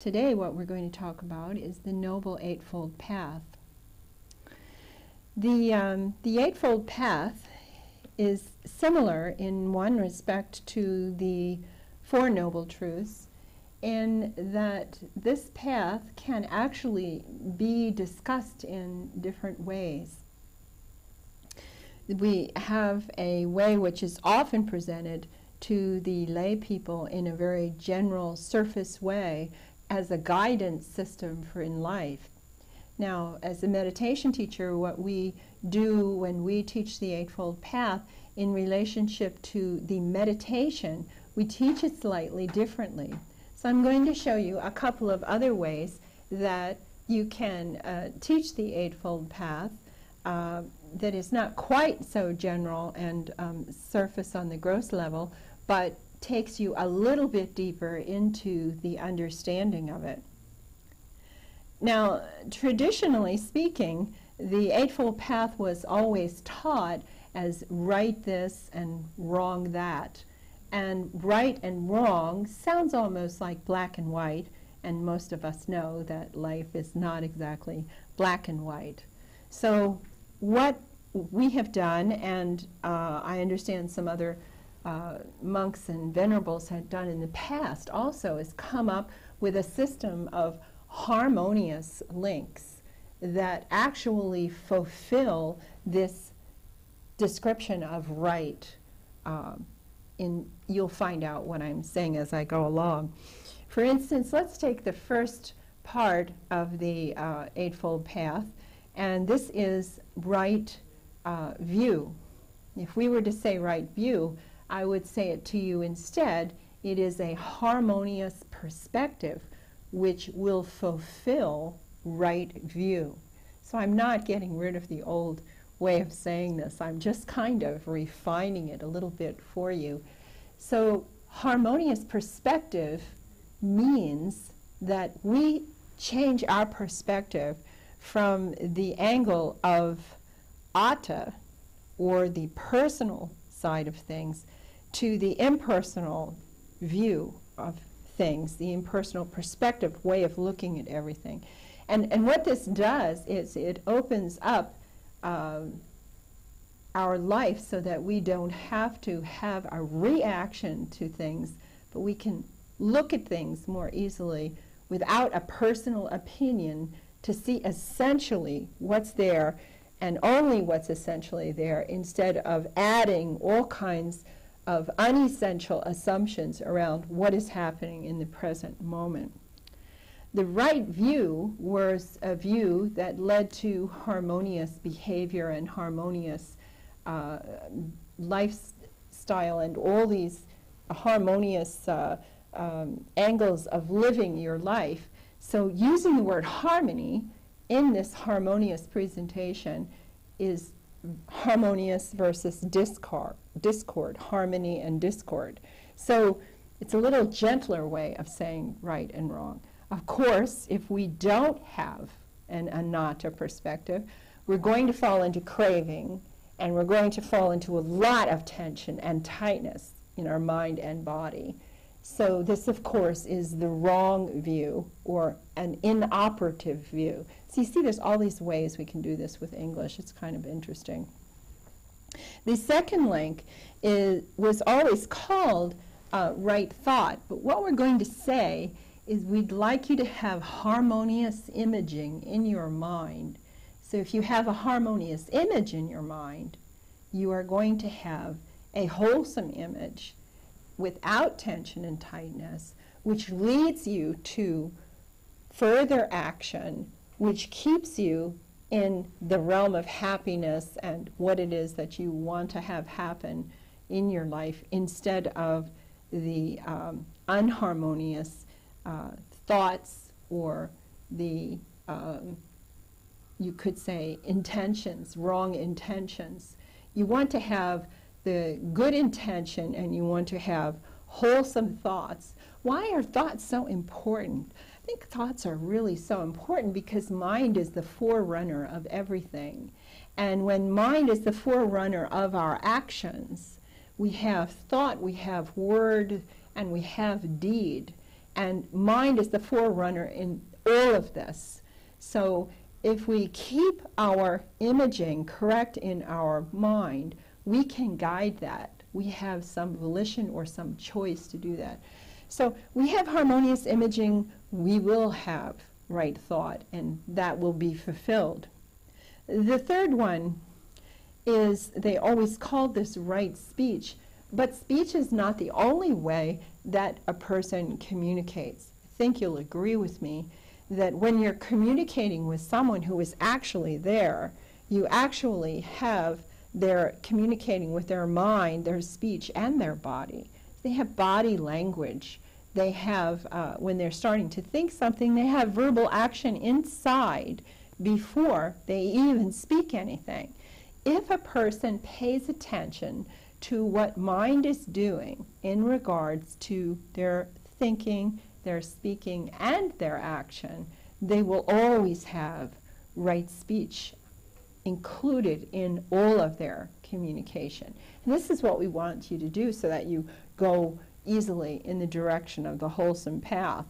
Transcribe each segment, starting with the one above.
Today what we're going to talk about is the Noble Eightfold Path. The Eightfold Path is similar in one respect to the Four Noble Truths in that this path can actually be discussed in different ways. We have a way which is often presented to the lay people in a very general surface way as a guidance system for in life. Now, as a meditation teacher, what we do when we teach the Eightfold Path in relationship to the meditation, we teach it slightly differently. So I'm going to show you a couple of other ways that you can teach the Eightfold Path that is not quite so general and surface on the gross level, but takes you a little bit deeper into the understanding of it. Now, traditionally speaking, the Eightfold Path was always taught as right this and wrong that. And right and wrong sounds almost like black and white, and most of us know that life is not exactly black and white. So what we have done, and I understand some other monks and venerables had done in the past also, is come up with a system of harmonious links that actually fulfill this description of right. You'll find out what I'm saying as I go along. For instance, let's take the first part of the Eightfold Path, and this is right view. If we were to say right view, I would say it to you instead, it is a harmonious perspective which will fulfill right view. So I'm not getting rid of the old way of saying this, I'm just kind of refining it a little bit for you. So harmonious perspective means that we change our perspective from the angle of atta, or the personal side of things, to the impersonal view of things, the impersonal perspective way of looking at everything. And what this does is it opens up our life so that we don't have to have a reaction to things, but we can look at things more easily without a personal opinion to see essentially what's there and only what's essentially there, instead of adding all kinds of unessential assumptions around what is happening in the present moment. The right view was a view that led to harmonious behavior and harmonious lifestyle and all these harmonious angles of living your life. So using the word harmony in this harmonious presentation is harmonious versus discord, harmony and discord. So it's a little gentler way of saying right and wrong. Of course, if we don't have an anatta perspective, we're going to fall into craving, and we're going to fall into a lot of tension and tightness in our mind and body. So this, of course, is the wrong view, or an inoperative view. So you see there's all these ways we can do this with English. It's kind of interesting. The second link was always called right thought, but what we're going to say is we'd like you to have harmonious imaging in your mind. So if you have a harmonious image in your mind, you are going to have a wholesome image without tension and tightness, which leads you to further action, which keeps you in the realm of happiness and what it is that you want to have happen in your life, instead of the unharmonious thoughts, or the, you could say, intentions, wrong intentions. You want to have the good intention, and you want to have wholesome thoughts. Why are thoughts so important? I think thoughts are really so important because mind is the forerunner of everything. And when mind is the forerunner of our actions, we have thought, we have word, and we have deed. And mind is the forerunner in all of this. So if we keep our imaging correct in our mind, we can guide that. We have some volition or some choice to do that. So we have harmonious imaging, we will have right thought, and that will be fulfilled. The third one is, they always call this right speech, but speech is not the only way that a person communicates. I think you'll agree with me that when you're communicating with someone who is actually there, you actually have their communicating with their mind, their speech, and their body. They have body language. They have, when they're starting to think something, they have verbal action inside before they even speak anything. If a person pays attention to what mind is doing in regards to their thinking, their speaking, and their action, they will always have right speech included in all of their communication. And this is what we want you to do so that you go easily in the direction of the wholesome path.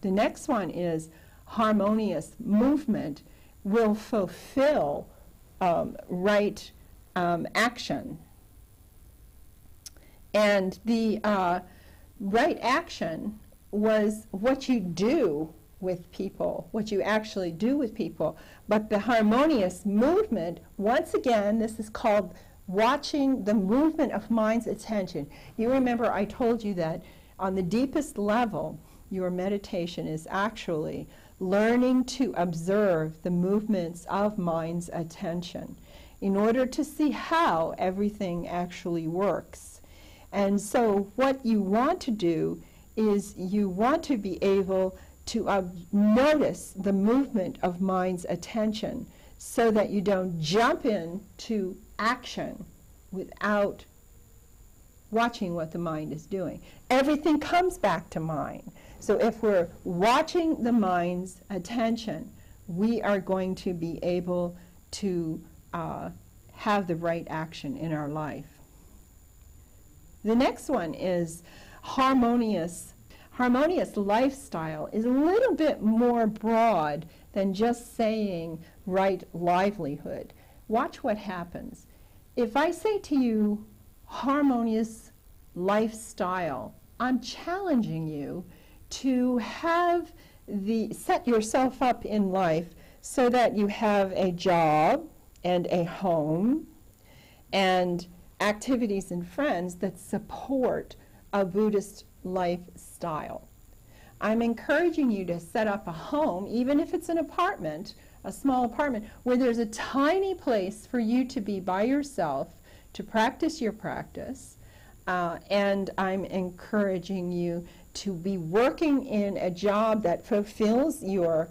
The next one is harmonious movement will fulfill right action. And the right action was what you do with people, what you actually do with people. But the harmonious movement, once again, this is called watching the movement of mind's attention. You remember I told you that on the deepest level, your meditation is actually learning to observe the movements of mind's attention in order to see how everything actually works. And so what you want to do is you want to be able to notice the movement of mind's attention so that you don't jump into action without watching what the mind is doing. Everything comes back to mind. So if we're watching the mind's attention, we are going to be able to have the right action in our life. The next one is harmonious. Harmonious lifestyle is a little bit more broad than just saying right livelihood. Watch what happens. If I say to you, harmonious lifestyle, I'm challenging you to have set yourself up in life so that you have a job and a home and activities and friends that support a Buddhist lifestyle. I'm encouraging you to set up a home, even if it's an apartment, a small apartment, where there's a tiny place for you to be by yourself, to practice your practice, and I'm encouraging you to be working in a job that fulfills your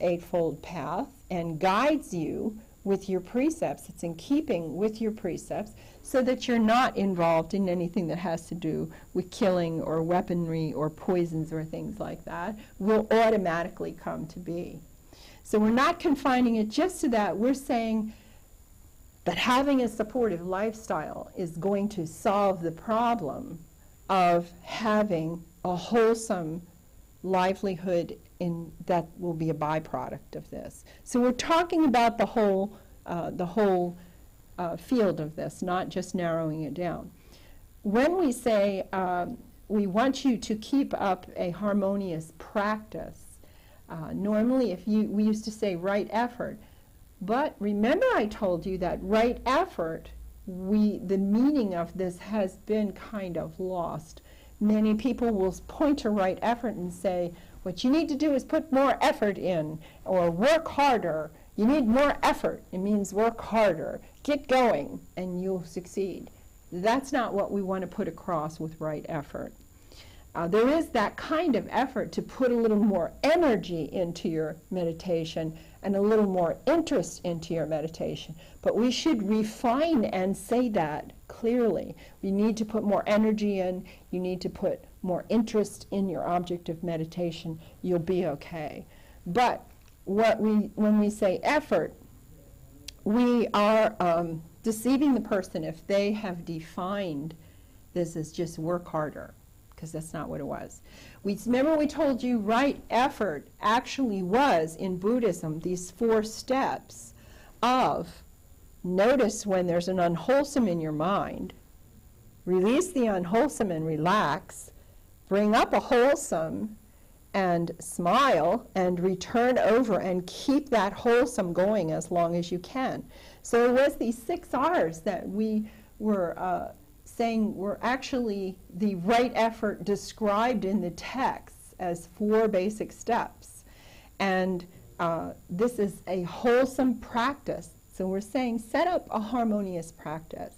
Eightfold Path and guides you with your precepts. It's in keeping with your precepts so that you're not involved in anything that has to do with killing or weaponry or poisons or things like that will automatically come to be. So we're not confining it just to that. We're saying that having a supportive lifestyle is going to solve the problem of having a wholesome livelihood that will be a byproduct of this. So we're talking about the whole field of this, not just narrowing it down. When we say we want you to keep up a harmonious practice, normally we used to say right effort, but remember I told you that right effort, the meaning of this has been kind of lost. Many people will point to right effort and say, what you need to do is put more effort in, or work harder. You need more effort. It means work harder. Get going, and you'll succeed. That's not what we want to put across with right effort. There is that kind of effort to put a little more energy into your meditation and a little more interest into your meditation. But we should refine and say that clearly. We need to put more energy in. You need to put more interest in your object of meditation. You'll be okay. But when we say effort, we are deceiving the person if they have defined this as just work harder. because that's not what it was. Remember we told you right effort actually was, in Buddhism, these 4 steps of notice when there's an unwholesome in your mind, release the unwholesome and relax, bring up a wholesome and smile, and return over and keep that wholesome going as long as you can. So it was these 6 R's that we were saying were actually the right effort described in the texts as 4 basic steps. And this is a wholesome practice. So we're saying set up a harmonious practice.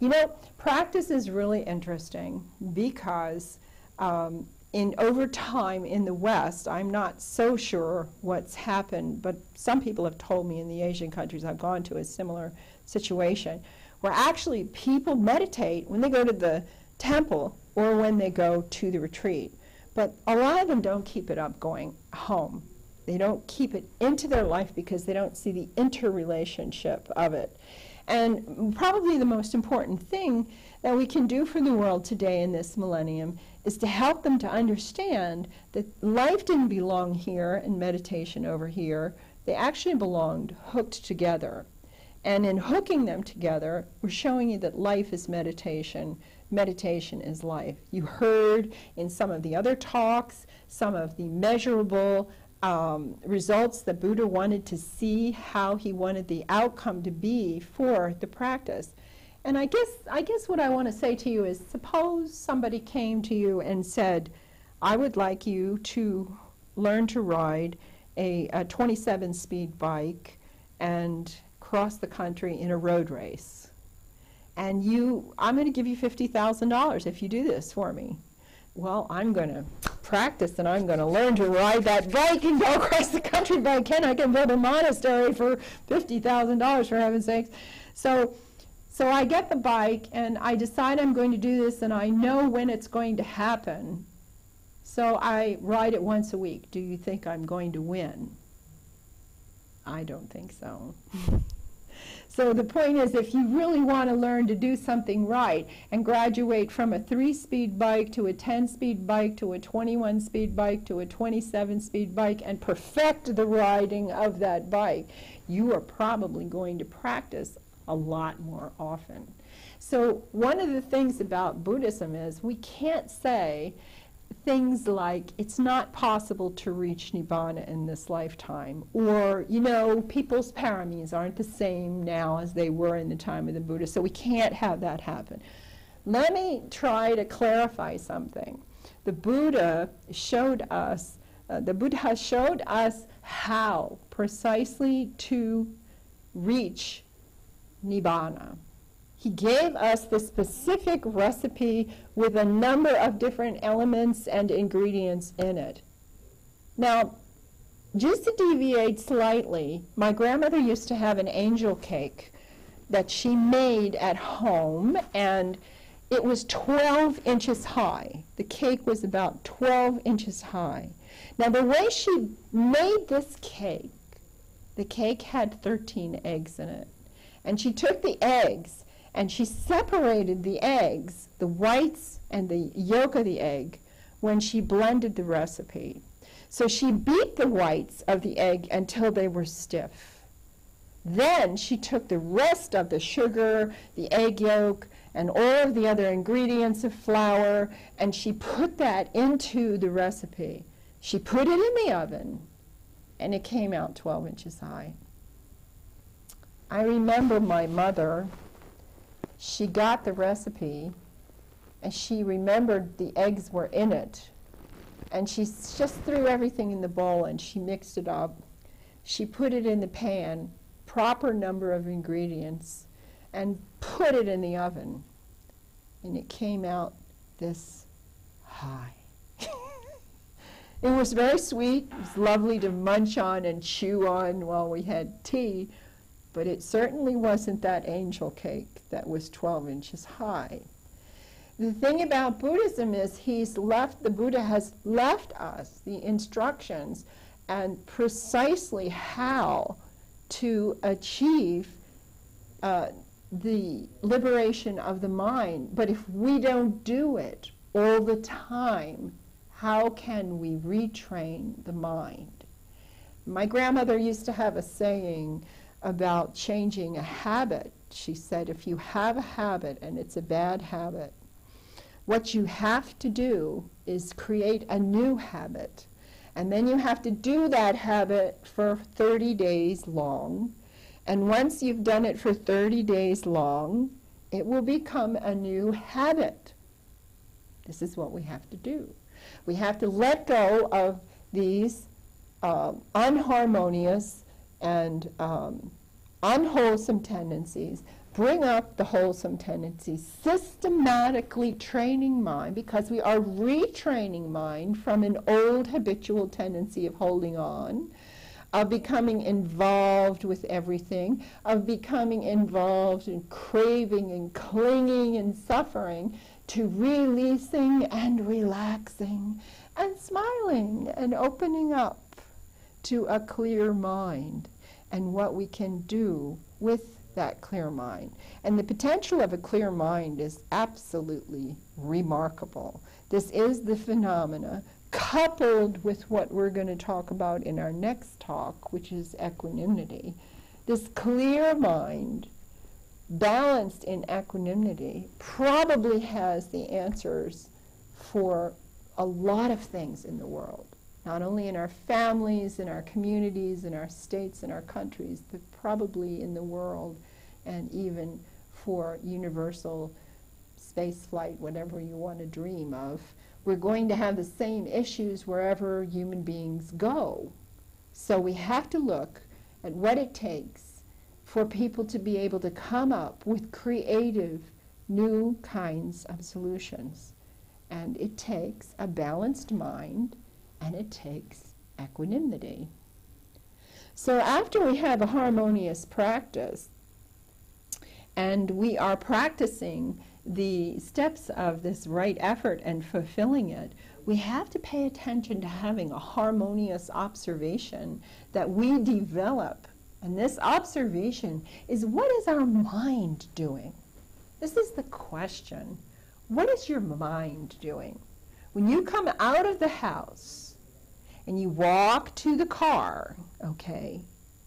You know, practice is really interesting because over time in the West, I'm not so sure what's happened, but some people have told me in the Asian countries I've gone to a similar situation, where actually people meditate when they go to the temple or when they go to the retreat. But a lot of them don't keep it up going home. They don't keep it into their life because they don't see the interrelationship of it. And probably the most important thing that we can do for the world today in this millennium is to help them to understand that life didn't belong here and meditation over here. They actually belonged hooked together. And in hooking them together, we're showing you that life is meditation. Meditation is life. You heard in some of the other talks, some of the measurable results that Buddha wanted to see, how he wanted the outcome to be for the practice. And I guess what I want to say to you is, suppose somebody came to you and said, I would like you to learn to ride a 27-speed bike and cross the country in a road race. And I'm going to give you $50,000 if you do this for me. Well, I'm going to practice and I'm going to learn to ride that bike and go across the country by Ken. I can build a monastery for $50,000, for heaven's sakes. So I get the bike and I decide I'm going to do this and I know when it's going to happen. So I ride it once a week. Do you think I'm going to win? I don't think so. So the point is, if you really want to learn to do something right and graduate from a 3-speed bike to a 10-speed bike to a 21-speed bike to a 27-speed bike and perfect the riding of that bike, you are probably going to practice a lot more often. So one of the things about Buddhism is we can't say things like, it's not possible to reach Nibbana in this lifetime, or, you know, people's paramis aren't the same now as they were in the time of the Buddha, so we can't have that happen. Let me try to clarify something. The Buddha showed us how precisely to reach Nibbana. He gave us the specific recipe with a number of different elements and ingredients in it. Now, just to deviate slightly, my grandmother used to have an angel cake that she made at home, and it was 12 inches high. The cake was about 12 inches high. Now, the way she made this cake, the cake had 13 eggs in it, and she took the eggs and she separated the eggs, the whites and the yolk of the egg, when she blended the recipe. So she beat the whites of the egg until they were stiff. Then she took the rest of the sugar, the egg yolk, and all of the other ingredients of flour, and she put that into the recipe. She put it in the oven, and it came out 12 inches high. I remember my mother, she got the recipe and she remembered the eggs were in it, and she just threw everything in the bowl and she mixed it up. She put it in the pan, proper number of ingredients, and put it in the oven, and it came out this high. It was very sweet. It was lovely to munch on and chew on while we had tea. But it certainly wasn't that angel cake that was 12 inches high. The thing about Buddhism is the Buddha has left us the instructions and precisely how to achieve the liberation of the mind. But if we don't do it, all the time, how can we retrain the mind? My grandmother used to have a saying about changing a habit. She said, if you have a habit and it's a bad habit, what you have to do is create a new habit. And then you have to do that habit for 30 days long. And once you've done it for 30 days long, it will become a new habit. This is what we have to do. We have to let go of these unharmonious and unwholesome tendencies, bring up the wholesome tendencies, systematically training mind, because we are retraining mind from an old habitual tendency of holding on, of becoming involved with everything, of becoming involved in craving and clinging and suffering, to releasing and relaxing and smiling and opening up to a clear mind and what we can do with that clear mind. And the potential of a clear mind is absolutely remarkable. This is the phenomena coupled with what we're going to talk about in our next talk, which is equanimity. This clear mind, balanced in equanimity, probably has the answers for a lot of things in the world, not only in our families, in our communities, in our states, in our countries, but probably in the world and even for universal space flight, whatever you want to dream of. We're going to have the same issues wherever human beings go. So we have to look at what it takes for people to be able to come up with creative new kinds of solutions. And it takes a balanced mind, and it takes equanimity. So after we have a harmonious practice, and we are practicing the steps of this right effort and fulfilling it, we have to pay attention to having a harmonious observation that we develop. And this observation is, what is our mind doing? This is the question. What is your mind doing? When you come out of the house and you walk to the car, okay,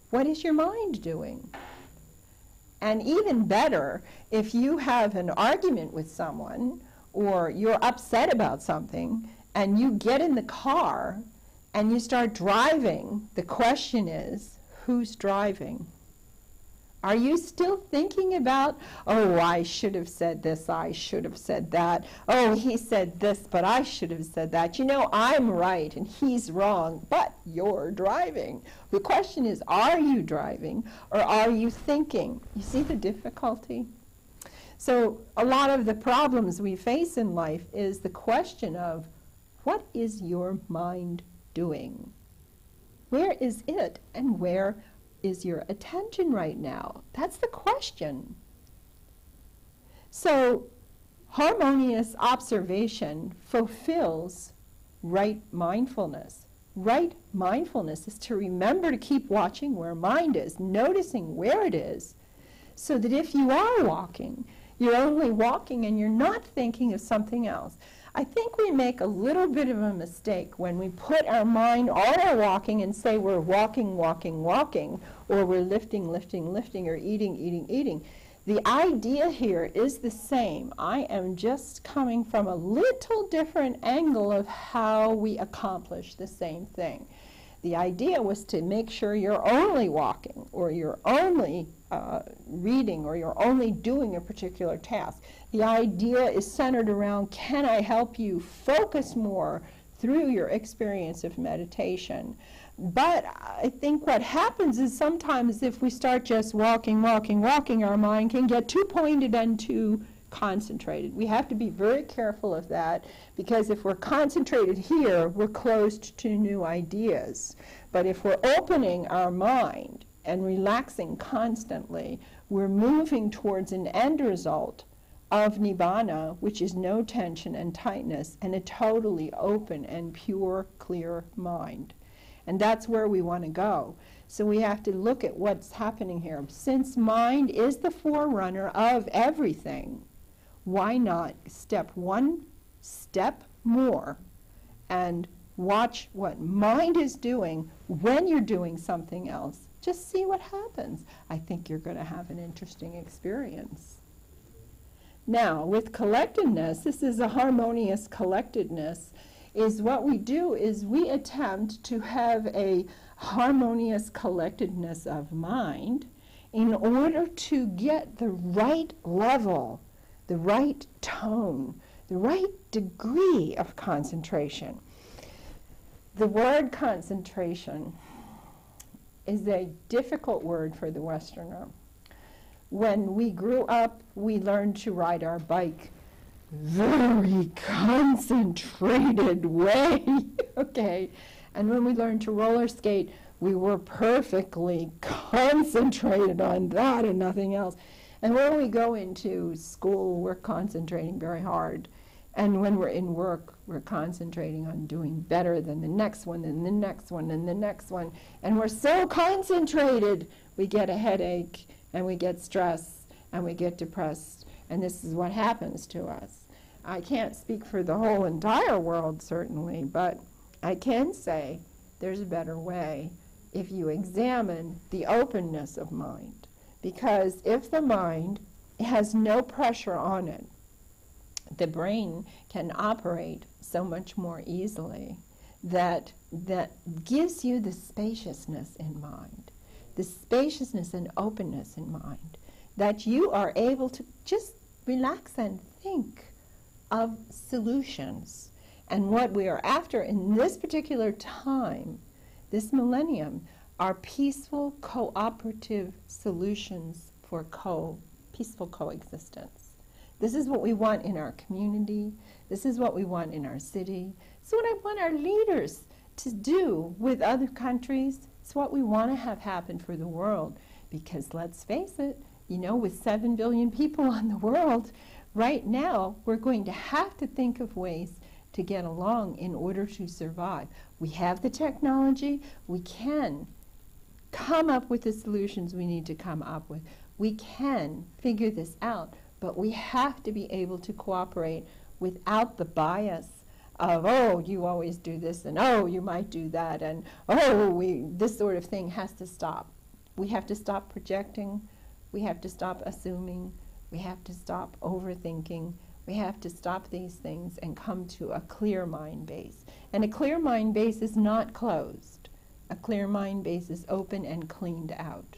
what is your mind doing? And even better, if you have an argument with someone or you're upset about something and you get in the car and you start driving, the question is, who's driving? Are you still thinking about, oh, I should have said this, I should have said that, oh, he said this, but I should have said that. You know, I'm right and he's wrong, but you're driving. The question is, are you driving or are you thinking? You see the difficulty? So a lot of the problems we face in life is the question of, what is your mind doing? Where is it and where is your attention right now? That's the question. So harmonious observation fulfills right mindfulness. Right mindfulness is to remember to keep watching where mind is, noticing where it is, so that if you are walking, you're only walking and you're not thinking of something else. I think we make a little bit of a mistake when we put our mind on our walking and say we're walking, walking, walking, or we're lifting, lifting, lifting, or eating, eating, eating. The idea here is the same. I am just coming from a little different angle of how we accomplish the same thing. The idea was to make sure you're only walking, or you're only reading, or you're only doing a particular task. The idea is centered around, can I help you focus more through your experience of meditation? But I think what happens is sometimes if we start just walking, walking, walking, our mind can get too pointed and too concentrated. We have to be very careful of that, because if we're concentrated here, we're closed to new ideas. But if we're opening our mind and relaxing constantly, we're moving towards an end result of Nibbana, which is no tension and tightness, and a totally open and pure, clear mind. And that's where we want to go. So we have to look at what's happening here. Since mind is the forerunner of everything, why not step one step more and watch what mind is doing when you're doing something else. Just see what happens. I think you're going to have an interesting experience. Now, with collectedness, this is a harmonious collectedness, is what we do is we attempt to have a harmonious collectedness of mind in order to get the right level, the right tone, the right degree of concentration. The word concentration is a difficult word for the Westerner. When we grew up, we learned to ride our bike very concentrated way, okay? And when we learned to roller skate, we were perfectly concentrated on that and nothing else. And when we go into school, we're concentrating very hard. And when we're in work, we're concentrating on doing better than the next one, and the next one, and the next one. And we're so concentrated, we get a headache, and we get stressed, and we get depressed. And this is what happens to us. I can't speak for the whole entire world, certainly, but I can say there's a better way if you examine the openness of mind. Because if the mind has no pressure on it, the brain can operate so much more easily that gives you the spaciousness in mind, the spaciousness and openness in mind, that you are able to just relax and think of solutions. And what we are after in this particular time, this millennium, are peaceful, cooperative solutions for peaceful coexistence. This is what we want in our community. This is what we want in our city. It's what I want our leaders to do with other countries. It's what we want to have happen for the world. Because let's face it, you know, with 7 billion people on the world, right now we're going to have to think of ways to get along in order to survive. We have the technology. We can come up with the solutions we need to come up with. We can figure this out, but we have to be able to cooperate without the bias of, oh, you always do this, and oh, you might do that, and oh, this sort of thing has to stop. We have to stop projecting. We have to stop assuming. We have to stop overthinking. We have to stop these things and come to a clear mind base. And a clear mind base is not closed. A clear mind base is open and cleaned out.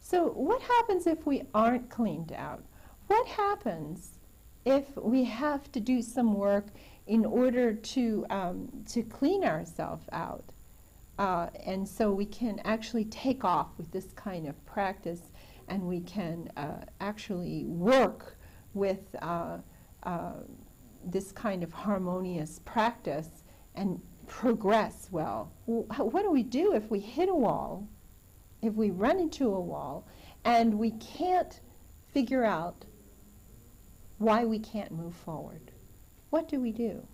So what happens if we aren't cleaned out? What happens if we have to do some work in order to clean ourselves out? And so we can actually take off with this kind of practice, and we can actually work with this kind of harmonious practice and progress well. What do we do if we hit a wall, if we run into a wall, and we can't figure out why we can't move forward? What do we do?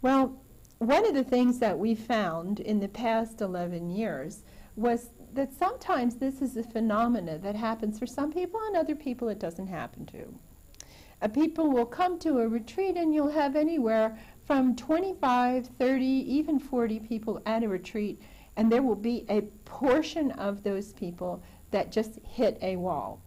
Well, one of the things that we found in the past 11 years was that sometimes this is a phenomena that happens for some people, and other people it doesn't happen to. People will come to a retreat, and you'll have anywhere from 25, 30, even 40 people at a retreat, and there will be a portion of those people that just hit a wall,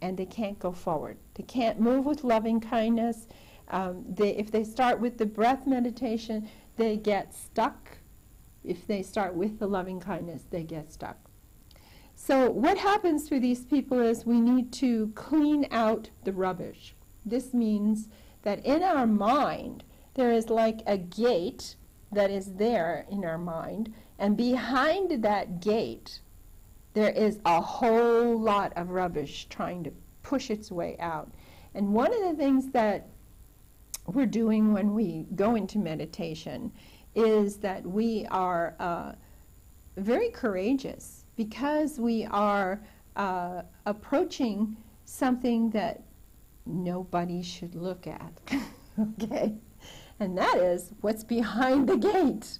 and they can't go forward. They can't move with loving-kindness. If they start with the breath meditation, they get stuck. If they start with the loving-kindness, they get stuck. So what happens for these people is we need to clean out the rubbish. This means that in our mind, there is like a gate that is there in our mind, and behind that gate, there is a whole lot of rubbish trying to push its way out. And one of the things that we're doing when we go into meditation is that we are very courageous, because we are approaching something that nobody should look at, okay? And that is what's behind the gate.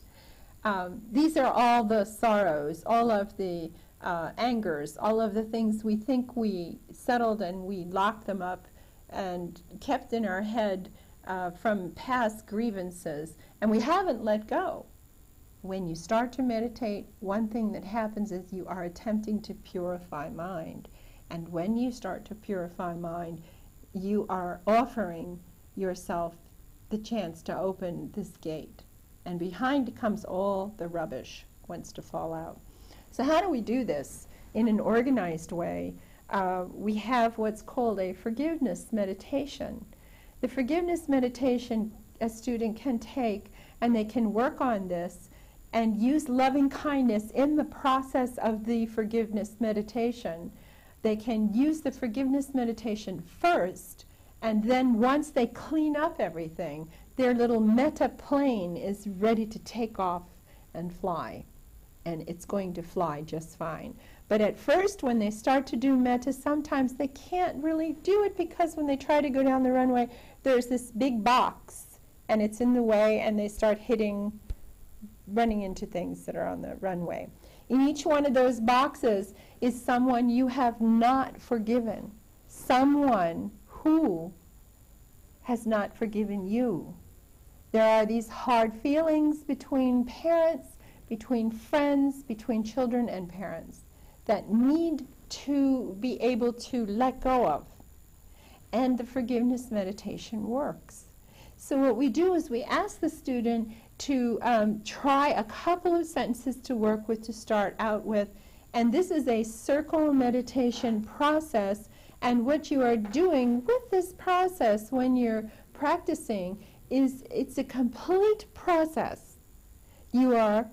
These are all the sorrows, all of the angers, all of the things we think we settled and we locked them up and kept in our head from past grievances, and we haven't let go. When you start to meditate, one thing that happens is you are attempting to purify mind. And when you start to purify mind, you are offering yourself the chance to open this gate. And behind comes all the rubbish wants to fall out. So how do we do this in an organized way? We have what's called a forgiveness meditation. The forgiveness meditation a student can take, and they can work on this and use loving-kindness in the process of the forgiveness meditation. They can use the forgiveness meditation first, and then once they clean up everything, their little meta plane is ready to take off and fly. And it's going to fly just fine. But at first, when they start to do metta, sometimes they can't really do it, because when they try to go down the runway, there's this big box, and it's in the way, and they start hitting, running into things that are on the runway. In each one of those boxes is someone you have not forgiven, someone who has not forgiven you. There are these hard feelings between parents, between friends, between children and parents, that need to be able to let go of. And the forgiveness meditation works. So what we do is we ask the student to try a couple of sentences to work with to start out with. And this is a circle meditation process. And what you are doing with this process when you're practicing is it's a complete process. You are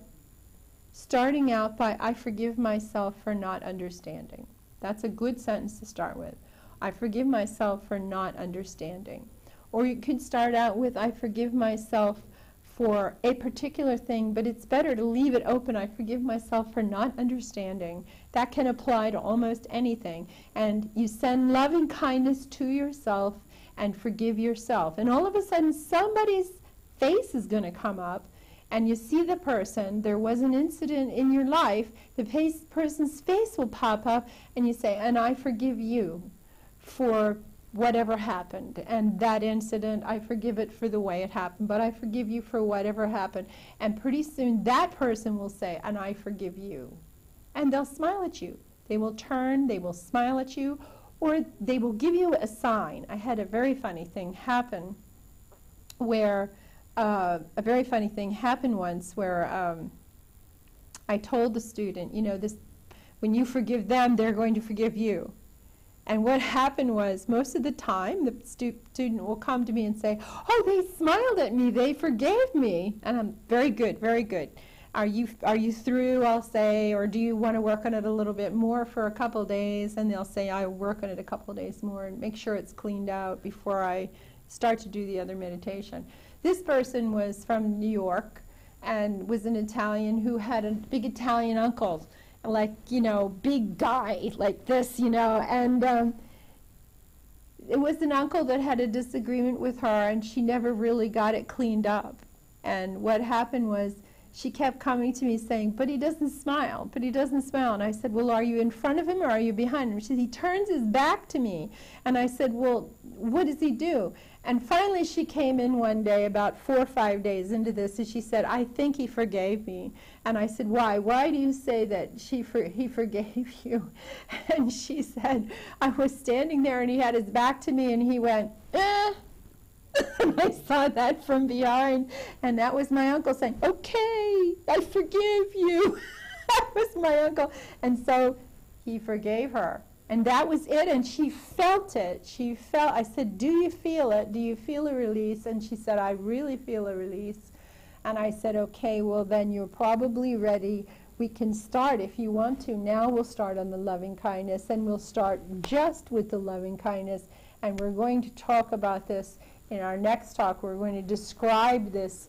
starting out by, I forgive myself for not understanding. That's a good sentence to start with. I forgive myself for not understanding. Or you could start out with, I forgive myself for a particular thing, but it's better to leave it open. I forgive myself for not understanding. That can apply to almost anything. And you send loving kindness to yourself and forgive yourself. And all of a sudden, somebody's face is going to come up, and you see the person, there was an incident in your life, the person's face will pop up, and you say, and I forgive you for whatever happened. And that incident, I forgive it for the way it happened, but I forgive you for whatever happened. And pretty soon that person will say, and I forgive you. And they'll smile at you. They will turn, they will smile at you, or they will give you a sign. I had a very funny thing happen where I told the student, you know, this, when you forgive them, they're going to forgive you. And what happened was, most of the time, the student will come to me and say, oh, they smiled at me, they forgave me. And I'm, very good, very good. Are you through, I'll say, or do you want to work on it a little bit more for a couple of days? And they'll say, I'll work on it a couple of days more and make sure it's cleaned out before I start to do the other meditation. This person was from New York and was an Italian who had a big Italian uncle, like, you know, big guy like this, you know, and it was an uncle that had a disagreement with her, and she never really got it cleaned up. And what happened was, she kept coming to me saying, but he doesn't smile, but he doesn't smile. And I said, well, are you in front of him or are you behind him? She said, he turns his back to me. And I said, well, what does he do? And finally she came in one day, about 4 or 5 days into this, and she said, I think he forgave me. And I said, why? Why do you say that he forgave you? And she said, I was standing there and he had his back to me and he went, eh. And I saw that from behind, and that was my uncle saying, okay, I forgive you. That was my uncle. And so he forgave her. And that was it, and she felt it. She felt, I said, do you feel it? Do you feel a release? And she said, I really feel a release. And I said, okay, well, then you're probably ready. We can start if you want to. Now we'll start on the loving kindness, and we'll start just with the loving kindness. And we're going to talk about this. In our next talk, we're going to describe this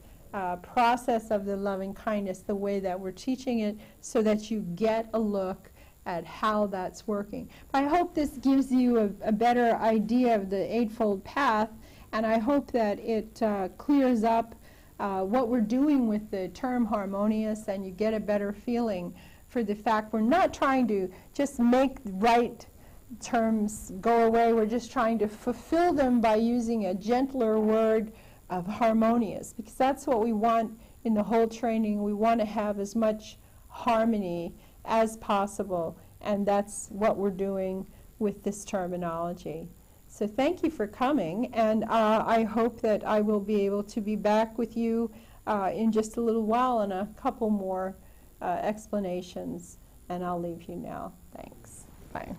process of the loving kindness, the way that we're teaching it, so that you get a look at how that's working. I hope this gives you a better idea of the Eightfold Path, and I hope that it clears up what we're doing with the term harmonious, and you get a better feeling for the fact we're not trying to just make right terms go away. We're just trying to fulfill them by using a gentler word of harmonious, because that's what we want in the whole training. We want to have as much harmony as possible, and that's what we're doing with this terminology. So thank you for coming, and I hope that I will be able to be back with you in just a little while and a couple more explanations, and I'll leave you now. Thanks. Bye.